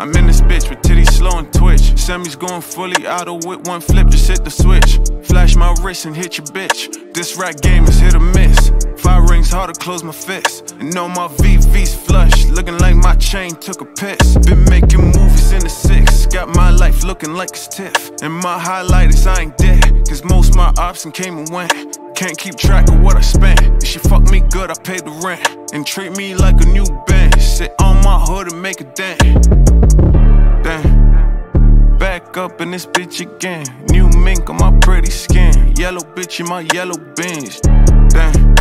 I'm in this bitch with Tity Slo and Twitch. Semi's going fully auto with one flip, just hit the switch. Flash my wrist and hit your bitch. This rack game is hit or miss. 5 rings hard to close my fist. And on my vvs flush, looking like my chain took a piss. Been making movies in the 6. Got my life looking like it's Tiff. And my highlight is I ain't dead, cause most my options came and went. Can't keep track of what I spent. If she fuck me good, I paid the rent. And treat me like a new bench. Sit on my hood and make a dent. Back up in this bitch again. New mink on my pretty skin. Yellow bitch in my yellow Benz. Damn.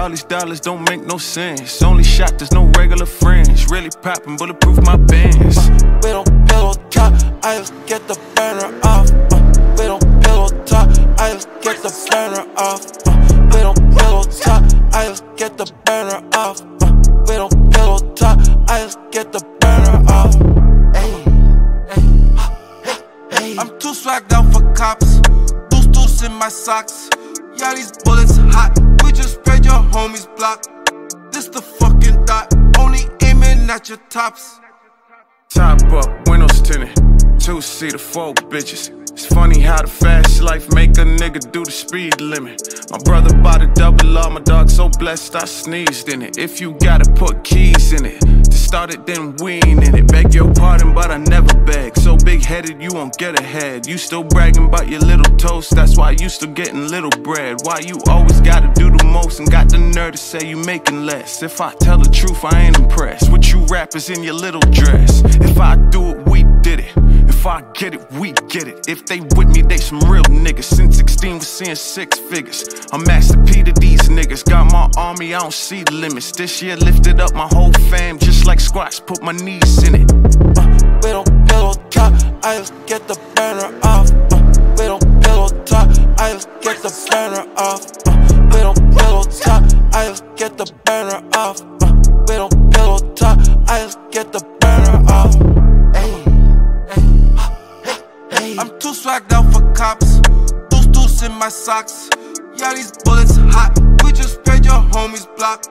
All these dollars don't make no sense. Only shot, there's no regular friends. Really poppin', bulletproof my bands. We don't pillow talk, I just get the burner off. We don't pillow talk, I just get the burner off. We don't pillow talk, I just get the burner off. We don't pillow talk, I just get the burner off. I'm too swagged out for cops. Deuce in my socks. Yeah, these bullets hot. We just spread your homies block. This the fucking dot. Only aiming at your tops. Top up, windows tinted. 2-seater, 4 bitches. It's funny how the fast life make a nigga do the speed limit. My brother bought a double R, my dog so blessed I sneezed in it. If you gotta put keys in it, to start it then wean in it. Beg your pardon but I never beg, so big headed you won't get ahead. You still bragging about your little toast, that's why you still getting little bread. Why you always gotta do the most and got the nerve to say you making less. If I tell the truth I ain't impressed with you rappers in your little dress. If I do it we did it, if I get it we get it. If they with me, they some real niggas. Since 16, we're seeing 6 figures. I'm Master P to these niggas. Got my army, I don't see limits. This year lifted up my whole fam, just like squats, put my knees in it. We don't pillow talk, I just get the burner off. We don't pillow talk, I just get the burner off. We don't pillow talk, I just get the burner off. We don't pillow talk, I just get the burner off. I'm too swagged out for cops. Deuce in my socks. Yeah, these bullets hot. We just spread your homies block.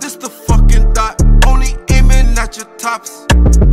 This the fucking dot. Only aiming at your tops.